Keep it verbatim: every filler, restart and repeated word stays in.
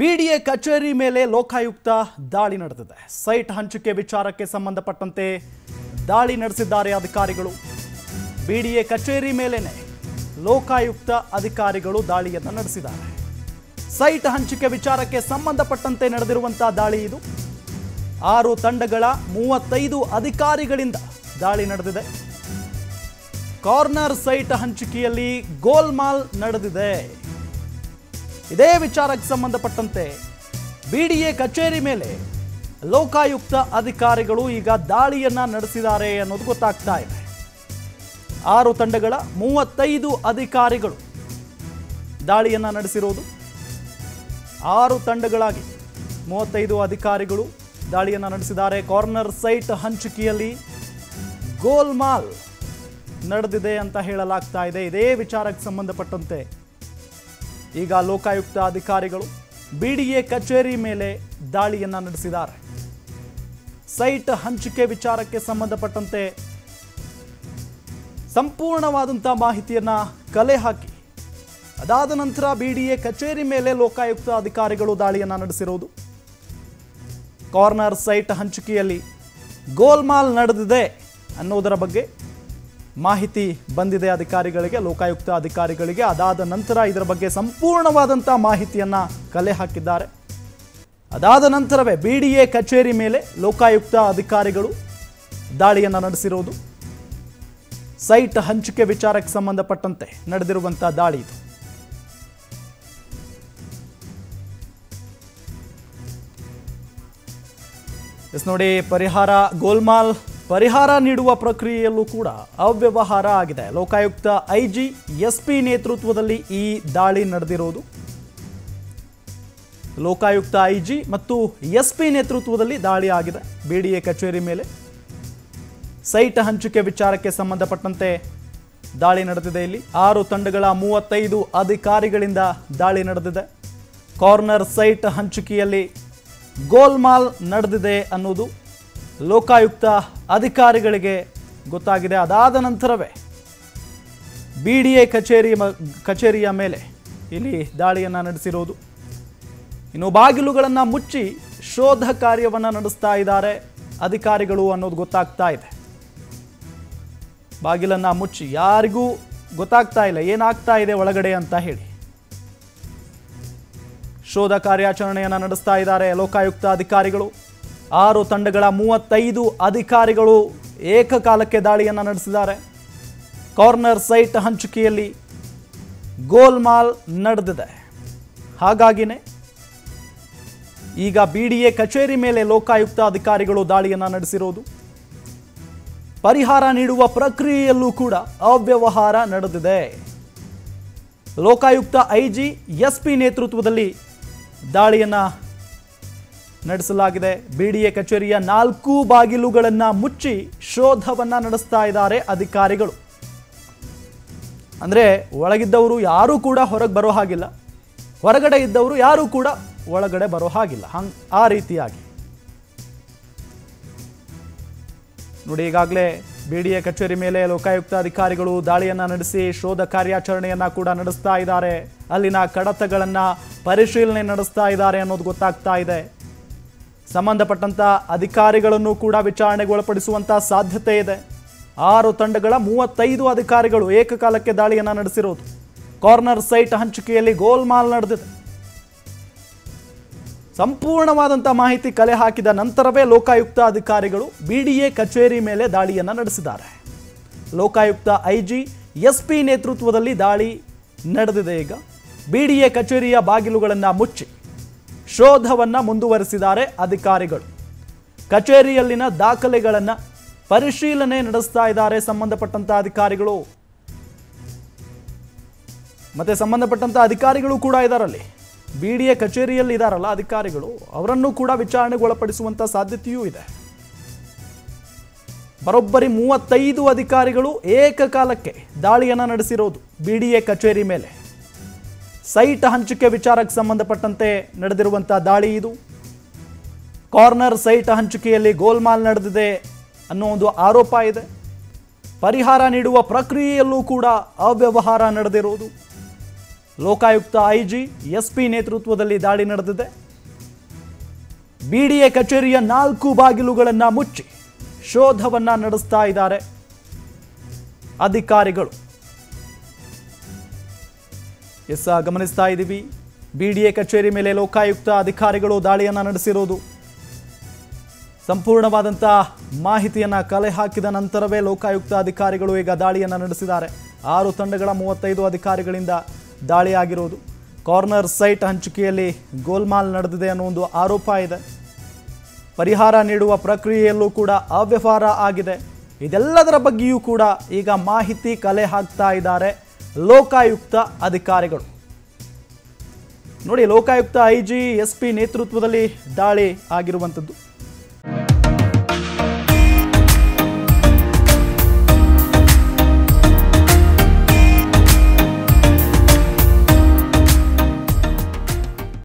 BDA ಕಚೇರಿ ಮೇಲೆ ಲೋಕಾಯುಕ್ತ ದಾಳಿ ನಡೆದಿದೆ। ಸೈಟ್ ಹಂಚಿಕೆ ವಿಚಾರಕ್ಕೆ ಸಂಬಂಧಪಟ್ಟಂತೆ ದಾಳಿ ನಡೆಸಿದ್ದಾರೆ ಅಧಿಕಾರಿಗಳು। ಬಿಡಿಎ ಕಚೇರಿ ಮೇಲೆನೇ ಲೋಕಾಯುಕ್ತ ಅಧಿಕಾರಿಗಳು ದಾಳಿಯನ್ನು ನಡೆಸಿದ್ದಾರೆ। ಸೈಟ್ ಹಂಚಿಕೆ ವಿಚಾರಕ್ಕೆ ಸಂಬಂಧಪಟ್ಟಂತೆ ನಡೆದಿರುವಂತ ದಾಳಿ ಇದು। ಆರು ತಂಡಗಳ ಮೂವತ್ತೈದು ಅಧಿಕಾರಿಗಳಿಂದ ದಾಳಿ ನಡೆದಿದೆ। ಕಾರ್ನರ್ ಸೈಟ್ ಹಂಚಿಕೆಯಲ್ಲಿ ಗೋಲ್ಮಾಲ್ ನಡೆದಿದೆ। ಇದೇ ವಿಚಾರಕ್ಕೆ ಸಂಬಂಧಪಟ್ಟಂತೆ ಬಿಡಿಎ ಕಚೇರಿ ಮೇಲೆ ಲೋಕಾಯುಕ್ತ ಅಧಿಕಾರಿಗಳು ಈಗ ದಾಳಿಯನ್ನ ನಡೆಸಿದ್ದಾರೆ ಅನ್ನೋದು ಗೊತ್ತಾಗ್ತಾ ಇದೆ। ಆರು ತಂಡಗಳ ಮೂವತ್ತೈದು ಅಧಿಕಾರಿಗಳು ದಾಳಿಯನ್ನ ನಡೆಸಿರೋದು, ಆರು ತಂಡಗಳಾಗಿ ಮೂವತ್ತೈದು ಅಧಿಕಾರಿಗಳು ದಾಳಿಯನ್ನ ನಡೆಸಿದ್ದಾರೆ। ಕಾರ್ನರ್ ಸೈಟ್ ಹಂಚಿಕೆಯಲ್ಲಿ ಗೋಲ್ಮಾಲ್ ನಡೆದಿದೆ ಅಂತ ಹೇಳಲಾಗ್ತಾ ಇದೆ। ಇದೇ ವಿಚಾರಕ್ಕೆ ಸಂಬಂಧಪಟ್ಟಂತೆ ಈಗ ಲೋಕಾಯುಕ್ತ ಅಧಿಕಾರಿಗಳು ಬಿಡಿಎ ಕಚೇರಿ ಮೇಲೆ ದಾಳಿಯನ್ನ ನಡೆಸಿದ್ದಾರೆ। ಸೈಟ್ ಹಂಚಿಕೆ ವಿಚಾರಕ್ಕೆ ಸಂಬಂಧಪಟ್ಟಂತೆ ಸಂಪೂರ್ಣವಾದಂತ ಮಾಹಿತಿಯನ್ನ ಕಲೆ ಹಾಕಿ ಅದಾದ ನಂತರ ಬಿಡಿಎ ಕಚೇರಿ ಮೇಲೆ ಲೋಕಾಯುಕ್ತ ಅಧಿಕಾರಿಗಳು ದಾಳಿಯನ್ನ ನಡೆಸಿರುವುದು, ಕಾರ್ನರ್ ಸೈಟ್ ಹಂಚಿಕೆಯಲ್ಲಿ ಗೋಲ್ಮಾಲ್ ನಡೆದಿದೆ ಅನ್ನೋದರ ಬಗ್ಗೆ ಮಾಹಿತಿ ಬಂದಿದೆ ಅಧಿಕಾರಿಗಳಿಗೆ, ಲೋಕಾಯುಕ್ತ ಅಧಿಕಾರಿಗಳಿಗೆ। ಅದಾದ ನಂತರ ಇದರ ಬಗ್ಗೆ ಸಂಪೂರ್ಣವಾದಂಥ ಮಾಹಿತಿಯನ್ನು ಕಲೆ ಹಾಕಿದ್ದಾರೆ। ಅದಾದ ನಂತರವೇ ಬಿಡಿಎ ಕಚೇರಿ ಮೇಲೆ ಲೋಕಾಯುಕ್ತ ಅಧಿಕಾರಿಗಳು ದಾಳಿಯನ್ನು ನಡೆಸಿರೋದು, ಸೈಟ್ ಹಂಚಿಕೆ ವಿಚಾರಕ್ಕೆ ಸಂಬಂಧಪಟ್ಟಂತೆ ನಡೆದಿರುವಂಥ ದಾಳಿ ಇದು। ಎಸ್ ನೋಡಿ, ಪರಿಹಾರ ಗೋಲ್ಮಾಲ್ ಪರಿಹಾರ ನೀಡುವ ಪ್ರಕ್ರಿಯೆಯಲ್ಲೂ ಕೂಡ ಅವ್ಯವಹಾರ ಆಗಿದೆ। ಲೋಕಾಯುಕ್ತ ಐಜಿ ಎಸ್ಪಿ ನೇತೃತ್ವದಲ್ಲಿ ಈ ದಾಳಿ ನಡೆದಿರೋದು, ಲೋಕಾಯುಕ್ತ ಐಜಿ ಮತ್ತು ಎಸ್ಪಿ ನೇತೃತ್ವದಲ್ಲಿ ದಾಳಿ ಆಗಿದೆ ಬಿಡಿಎ ಕಚೇರಿ ಮೇಲೆ। ಸೈಟ್ ಹಂಚಿಕೆ ವಿಚಾರಕ್ಕೆ ಸಂಬಂಧಪಟ್ಟಂತೆ ದಾಳಿ ನಡೆದಿದೆ ಇಲ್ಲಿ। ಆರು ತಂಡಗಳ ಮೂವತ್ತೈದು ಅಧಿಕಾರಿಗಳಿಂದ ದಾಳಿ ನಡೆದಿದೆ। ಕಾರ್ನರ್ ಸೈಟ್ ಹಂಚಿಕೆಯಲ್ಲಿ ಗೋಲ್ಮಾಲ್ ನಡೆದಿದೆ ಅನ್ನೋದು ಲೋಕಾಯುಕ್ತ ಅಧಿಕಾರಿಗಳಿಗೆ ಗೊತ್ತಾಗಿದೆ। ಅದಾದ ನಂತರವೇ ಬಿಡಿಎ ಕಚೇರಿ ಕಚೇರಿಯ ಮೇಲೆ ಇಲ್ಲಿ ದಾಳಿಯನ್ನು ನಡೆಸಿರೋದು। ಇನ್ನು ಬಾಗಿಲುಗಳನ್ನು ಮುಚ್ಚಿ ಶೋಧ ಕಾರ್ಯವನ್ನು ನಡೆಸ್ತಾ ಇದ್ದಾರೆ ಅಧಿಕಾರಿಗಳು ಅನ್ನೋದು ಗೊತ್ತಾಗ್ತಾ ಇದೆ। ಬಾಗಿಲನ್ನು ಮುಚ್ಚಿ ಯಾರಿಗೂ ಗೊತ್ತಾಗ್ತಾ ಇಲ್ಲ ಏನಾಗ್ತಾ ಇದೆ ಒಳಗಡೆ ಅಂತ ಹೇಳಿ ಶೋಧ ಕಾರ್ಯಾಚರಣೆಯನ್ನು ನಡೆಸ್ತಾ ಇದ್ದಾರೆ ಲೋಕಾಯುಕ್ತ ಅಧಿಕಾರಿಗಳು। ಆರು ತಂಡಗಳ ಮೂವತ್ತೈದು ಅಧಿಕಾರಿಗಳು ಏಕಕಾಲಕ್ಕೆ ದಾಳಿಯನ್ನು ನಡೆಸಿದ್ದಾರೆ। ಕಾರ್ನರ್ ಸೈಟ್ ಹಂಚಿಕೆಯಲ್ಲಿ ಗೋಲ್ಮಾಲ್ ನಡೆದಿದೆ, ಹಾಗಾಗಿನೇ ಈಗ ಬಿಡಿಎ ಕಚೇರಿ ಮೇಲೆ ಲೋಕಾಯುಕ್ತ ಅಧಿಕಾರಿಗಳು ದಾಳಿಯನ್ನು ನಡೆಸಿರೋದು, ಪರಿಹಾರ ನೀಡುವ ಪ್ರಕ್ರಿಯೆಯಲ್ಲೂ ಕೂಡ ಅವ್ಯವಹಾರ ನಡೆದಿದೆ, ಲೋಕಾಯುಕ್ತ ಐಜಿ ಎಸ್ಪಿ ನೇತೃತ್ವದಲ್ಲಿ ದಾಳಿಯನ್ನು ನಡೆಸಲಾಗಿದೆ, ಬಿಡಿಎ ಕಚೇರಿಯ ನಾಲ್ಕು ಬಾಗಿಲುಗಳನ್ನು ಮುಚ್ಚಿ ಶೋಧವನ್ನು ನಡೆಸ್ತಾ ಇದ್ದಾರೆ ಅಧಿಕಾರಿಗಳು। ಅಂದರೆ ಒಳಗಿದ್ದವರು ಯಾರೂ ಕೂಡ ಹೊರಗೆ ಬರೋ ಹಾಗಿಲ್ಲ, ಹೊರಗಡೆ ಇದ್ದವರು ಯಾರೂ ಕೂಡ ಒಳಗಡೆ ಬರೋ ಹಾಗಿಲ್ಲ, ಹಂಗೆ ಆ ರೀತಿಯಾಗಿ ನೋಡಿ ಈಗಾಗಲೇ ಬಿಡಿಎ ಕಚೇರಿ ಮೇಲೆ ಲೋಕಾಯುಕ್ತ ಅಧಿಕಾರಿಗಳು ದಾಳಿಯನ್ನು ನಡೆಸಿ ಶೋಧ ಕಾರ್ಯಾಚರಣೆಯನ್ನು ಕೂಡ ನಡೆಸ್ತಾ ಇದ್ದಾರೆ, ಅಲ್ಲಿನ ಕಡತಗಳನ್ನು ಪರಿಶೀಲನೆ ನಡೆಸ್ತಾ ಇದ್ದಾರೆ ಅನ್ನೋದು ಗೊತ್ತಾಗ್ತಾ ಇದೆ। ಸಂಬಂಧಪಟ್ಟಂಥ ಅಧಿಕಾರಿಗಳನ್ನು ಕೂಡ ವಿಚಾರಣೆಗೆ ಒಳಪಡಿಸುವಂಥ ಸಾಧ್ಯತೆ ಇದೆ। ಆರು ತಂಡಗಳ ಮೂವತ್ತೈದು ಅಧಿಕಾರಿಗಳು ಏಕಕಾಲಕ್ಕೆ ದಾಳಿಯನ್ನು ನಡೆಸಿರೋದು, ಕಾರ್ನರ್ ಸೈಟ್ ಹಂಚಿಕೆಯಲ್ಲಿ ಗೋಲ್ಮಾಲ್ ನಡೆದಿದೆ, ಸಂಪೂರ್ಣವಾದಂಥ ಮಾಹಿತಿ ಕಲೆ ಹಾಕಿದ ನಂತರವೇ ಲೋಕಾಯುಕ್ತ ಅಧಿಕಾರಿಗಳು ಬಿಡಿಎ ಕಚೇರಿ ಮೇಲೆ ದಾಳಿಯನ್ನು ನಡೆಸಿದ್ದಾರೆ, ಲೋಕಾಯುಕ್ತ ಐಜಿ ಎಸ್ಪಿ ನೇತೃತ್ವದಲ್ಲಿ ದಾಳಿ ನಡೆದಿದೆ। ಈಗ ಬಿಡಿಎ ಕಚೇರಿಯ ಬಾಗಿಲುಗಳನ್ನು ಮುಚ್ಚಿ ಶೋಧವನ್ನು ಮುಂದುವರಿಸಿದ್ದಾರೆ ಅಧಿಕಾರಿಗಳು, ಕಚೇರಿಯಲ್ಲಿನ ದಾಖಲೆಗಳನ್ನು ಪರಿಶೀಲನೆ ನಡೆಸ್ತಾ ಇದ್ದಾರೆ ಸಂಬಂಧಪಟ್ಟಂಥ ಅಧಿಕಾರಿಗಳು, ಮತ್ತೆ ಸಂಬಂಧಪಟ್ಟಂಥ ಅಧಿಕಾರಿಗಳು ಕೂಡ ಇದ್ದಾರಲ್ಲಿ ಬಿಡಿಎ ಕಚೇರಿಯಲ್ಲಿ ಇದ್ದಾರಲ್ಲ ಅಧಿಕಾರಿಗಳು, ಅವರನ್ನು ಕೂಡ ವಿಚಾರಣೆಗೆ ಒಳಪಡಿಸುವಂಥ ಸಾಧ್ಯತೆಯೂ ಇದೆ। ಬರೋಬ್ಬರಿ ಮೂವತ್ತೈದು ಅಧಿಕಾರಿಗಳು ಏಕಕಾಲಕ್ಕೆ ದಾಳಿಯನ್ನು ನಡೆಸಿರೋದು ಬಿಡಿಎ ಕಚೇರಿ ಮೇಲೆ, ಸೈಟ್ ಹಂಚಿಕೆ ವಿಚಾರಕ್ಕೆ ಸಂಬಂಧಪಟ್ಟಂತೆ ನಡೆದಿರುವಂಥ ದಾಳಿ ಇದು, ಕಾರ್ನರ್ ಸೈಟ್ ಹಂಚಿಕೆಯಲ್ಲಿ ಗೋಲ್ಮಾಲ್ ನಡೆದಿದೆ ಅನ್ನೋ ಒಂದು ಆರೋಪ ಇದೆ, ಪರಿಹಾರ ನೀಡುವ ಪ್ರಕ್ರಿಯೆಯಲ್ಲೂ ಕೂಡ ಅವ್ಯವಹಾರ ನಡೆದಿರುವುದು, लोकायुक्त आईजी एसपी नेतृत्वದಲ್ಲಿ ದಾಳಿ ನಡೆದಿದೆ बीडीए ಕಚೇರಿಯ ನಾಲ್ಕು ಬಾಗಿಲುಗಳನ್ನು ಮುಚ್ಚಿ ಶೋಧವನ್ನ ನಡೆಸ್ತಾ ಇದ್ದಾರೆ ಅಧಿಕಾರಿಗಳು ಎಸ್ ಗಮನಿಸ್ತಾ ಇದೀವಿ बीडीए ಕಚೇರಿ ಮೇಲೆ ಲೋಕಾಯುಕ್ತ ಅಧಿಕಾರಿಗಳು ದಾಳಿಯನ್ನ ನಡೆಸಿರೋದು ಸಂಪೂರ್ಣವಾದಂತ ಮಾಹಿತಿಯನ್ನ ಕಲೆ ಹಾಕಿದ ನಂತರವೇ ಲೋಕಾಯುಕ್ತ ಅಧಿಕಾರಿಗಳು ಈಗ ದಾಳಿಯನ್ನ ನಡೆಸಿದ್ದಾರೆ ಆರು ತಂಡಗಳ ಮೂವತ್ತೈದು ಅಧಿಕಾರಿಗಳಿಂದ ದಾಳಿ ಆಗಿರೋದು ಕಾರ್ನರ್ ಸೈಟ್ ಹಂಚಿಕೆಯಲ್ಲಿ ಗೋಲ್ಮಾಲ್ ನಡೆದಿದೆ ಅನ್ನೋ ಒಂದು ಆರೋಪ ಇದೆ ಪರಿಹಾರ ನೀಡುವ ಪ್ರಕ್ರಿಯೆಯಲ್ಲೂ ಕೂಡ ಅವ್ಯವಹಾರ ಆಗಿದೆ ಇದೆಲ್ಲದರ ಬಗ್ಗೆಯೂ ಕೂಡ ಈಗ ಮಾಹಿತಿ ಕಲೆ ಹಾಕ್ತಾ ಇದ್ದಾರೆ ಲೋಕಾಯುಕ್ತ ಅಧಿಕಾರಿಗಳು ನೋಡಿ ಲೋಕಾಯುಕ್ತ ಐಜಿ ಎಸ್ಪಿ ನೇತೃತ್ವದಲ್ಲಿ ದಾಳಿ ಆಗಿರುವಂತದ್ದು।